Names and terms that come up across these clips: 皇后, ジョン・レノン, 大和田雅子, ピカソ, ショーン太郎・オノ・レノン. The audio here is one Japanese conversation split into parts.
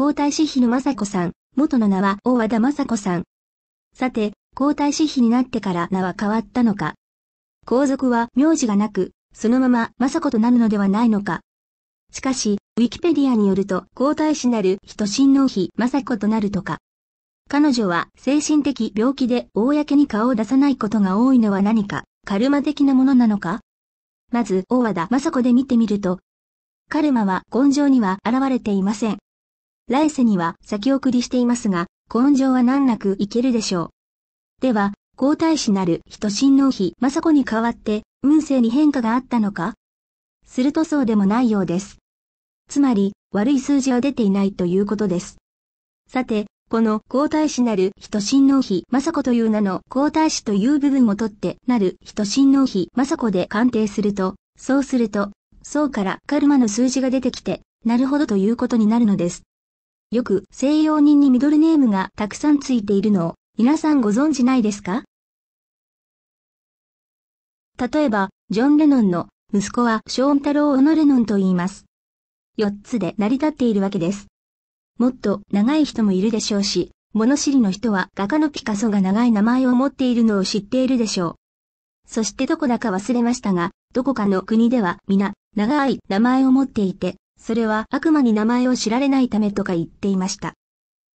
皇太子妃の雅子さん、元の名は大和田雅子さん。さて、皇太子妃になってから名は変わったのか。皇族は名字がなく、そのまま雅子となるのではないのか。しかし、ウィキペディアによると皇太子なる人親王妃雅子となるとか。彼女は精神的病気で公に顔を出さないことが多いのは何か、カルマ的なものなのか。まず、大和田雅子で見てみると、カルマは根性には現れていません。来世には先送りしていますが、根性は難なくいけるでしょう。では、皇太子なる人親王妃雅子に代わって、運勢に変化があったのか？するとそうでもないようです。つまり、悪い数字は出ていないということです。さて、この皇太子なる人親王妃雅子という名の皇太子という部分を取ってなる人親王妃雅子で鑑定すると、そうすると、相からカルマの数字が出てきて、なるほどということになるのです。よく西洋人にミドルネームがたくさんついているのを皆さんご存知ないですか？例えば、ジョン・レノンの息子はショーン太郎・オノ・レノンと言います。4つで成り立っているわけです。もっと長い人もいるでしょうし、物知りの人は画家のピカソが長い名前を持っているのを知っているでしょう。そしてどこだか忘れましたが、どこかの国では皆長い名前を持っていて、それは悪魔に名前を知られないためとか言っていました。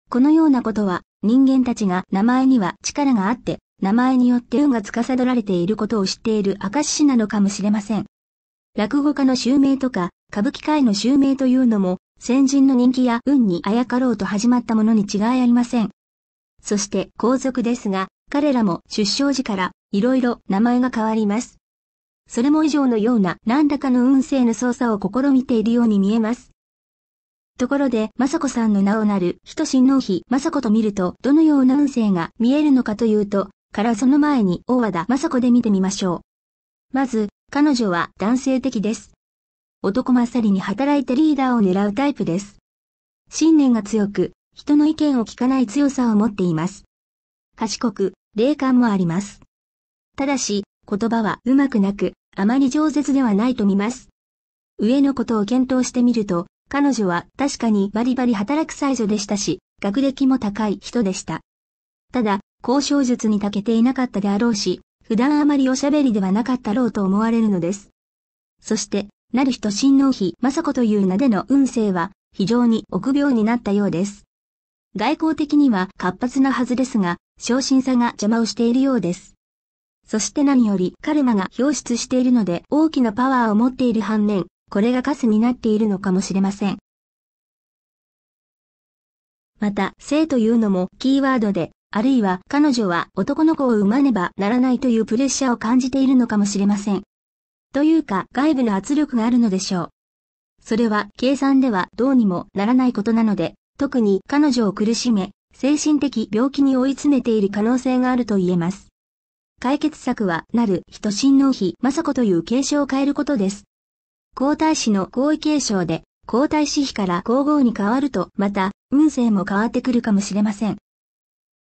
このようなことは人間たちが名前には力があって、名前によって運が司られていることを知っている証なのかもしれません。落語家の襲名とか、歌舞伎界の襲名というのも、先人の人気や運にあやかろうと始まったものに違いありません。そして皇族ですが、彼らも出生時からいろいろ名前が変わります。それも以上のような何らかの運勢の操作を試みているように見えます。ところで、雅子さんの名をなる人親王妃雅子と見るとどのような運勢が見えるのかというと、からその前に大和田雅子で見てみましょう。まず、彼女は男性的です。男勝りに働いてリーダーを狙うタイプです。信念が強く、人の意見を聞かない強さを持っています。賢く、霊感もあります。ただし、言葉はうまくなく、あまり饒舌ではないと見ます。上のことを検討してみると、彼女は確かにバリバリ働く才女でしたし、学歴も高い人でした。ただ、交渉術に長けていなかったであろうし、普段あまりおしゃべりではなかったろうと思われるのです。そして、なる人親王妃雅子という名での運勢は、非常に臆病になったようです。外交的には活発なはずですが、小心さが邪魔をしているようです。そして何よりカルマが表出しているので大きなパワーを持っている反面、これがカスになっているのかもしれません。また、性というのもキーワードで、あるいは彼女は男の子を産まねばならないというプレッシャーを感じているのかもしれません。というか外部の圧力があるのでしょう。それは計算ではどうにもならないことなので、特に彼女を苦しめ、精神的病気に追い詰めている可能性があると言えます。解決策はなる人親王妃雅子という継承を変えることです。皇太子の皇位継承で皇太子妃から皇后に変わるとまた運勢も変わってくるかもしれません。